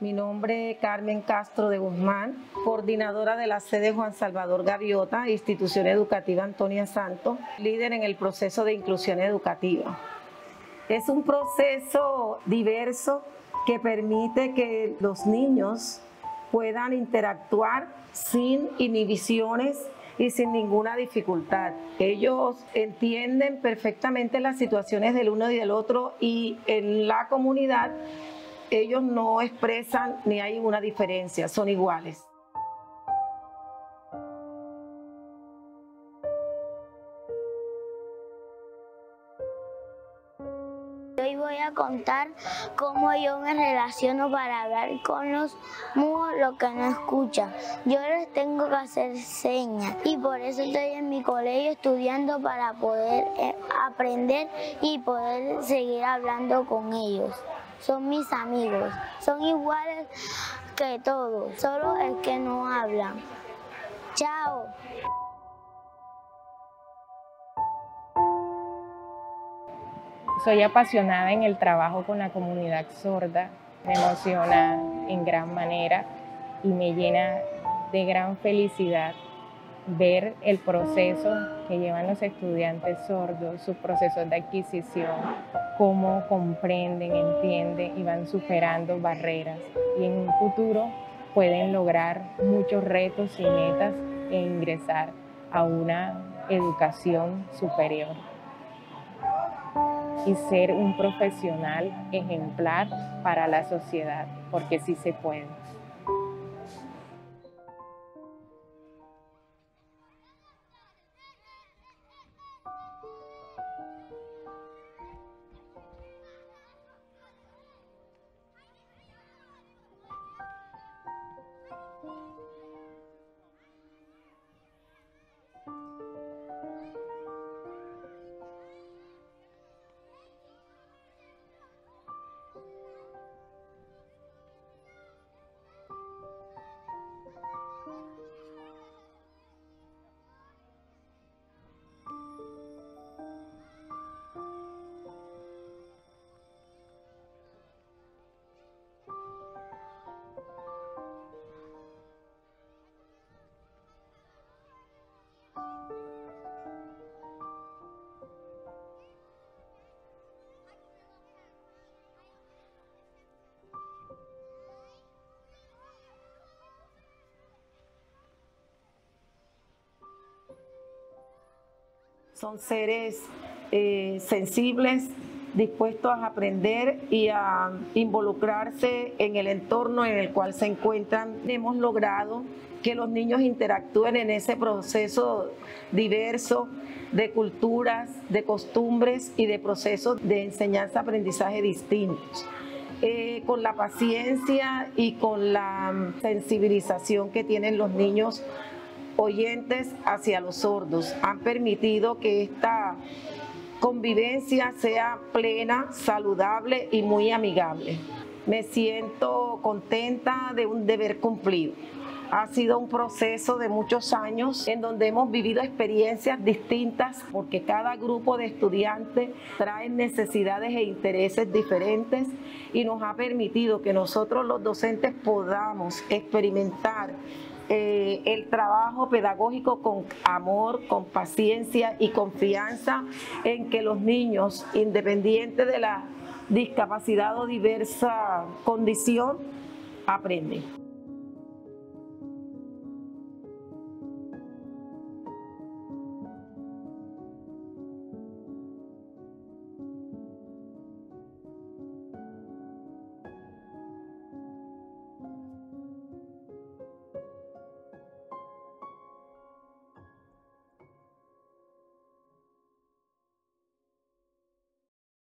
Mi nombre es Carmen Castro de Guzmán, coordinadora de la sede Juan Salvador Gaviota, institución educativa Antonia Santos, líder en el proceso de inclusión educativa. Es un proceso diverso que permite que los niños puedan interactuar sin inhibiciones y sin ninguna dificultad. Ellos entienden perfectamente las situaciones del uno y del otro, y en la comunidad ellos no expresan ni hay una diferencia, son iguales. Hoy voy a contar cómo yo me relaciono para hablar con los mudos, los que no escuchan. Yo les tengo que hacer señas y por eso estoy en mi colegio estudiando para poder aprender y poder seguir hablando con ellos. Son mis amigos, son iguales que todos, solo el que no habla. ¡Chao! Soy apasionada en el trabajo con la comunidad sorda, me emociona en gran manera y me llena de gran felicidad ver el proceso que llevan los estudiantes sordos, sus procesos de adquisición, cómo comprenden, entienden y van superando barreras, y en un futuro pueden lograr muchos retos y metas e ingresar a una educación superior y ser un profesional ejemplar para la sociedad, porque sí se puede. Son seres sensibles, dispuestos a aprender y a involucrarse en el entorno en el cual se encuentran. Hemos logrado que los niños interactúen en ese proceso diverso de culturas, de costumbres y de procesos de enseñanza-aprendizaje distintos, con la paciencia y con la sensibilización que tienen los niños oyentes hacia los sordos. Han permitido que esta convivencia sea plena, saludable y muy amigable. Me siento contenta de un deber cumplido. Ha sido un proceso de muchos años en donde hemos vivido experiencias distintas, porque cada grupo de estudiantes trae necesidades e intereses diferentes, y nos ha permitido que nosotros los docentes podamos experimentar el trabajo pedagógico con amor, con paciencia y confianza en que los niños, independientes de la discapacidad o diversa condición, aprenden.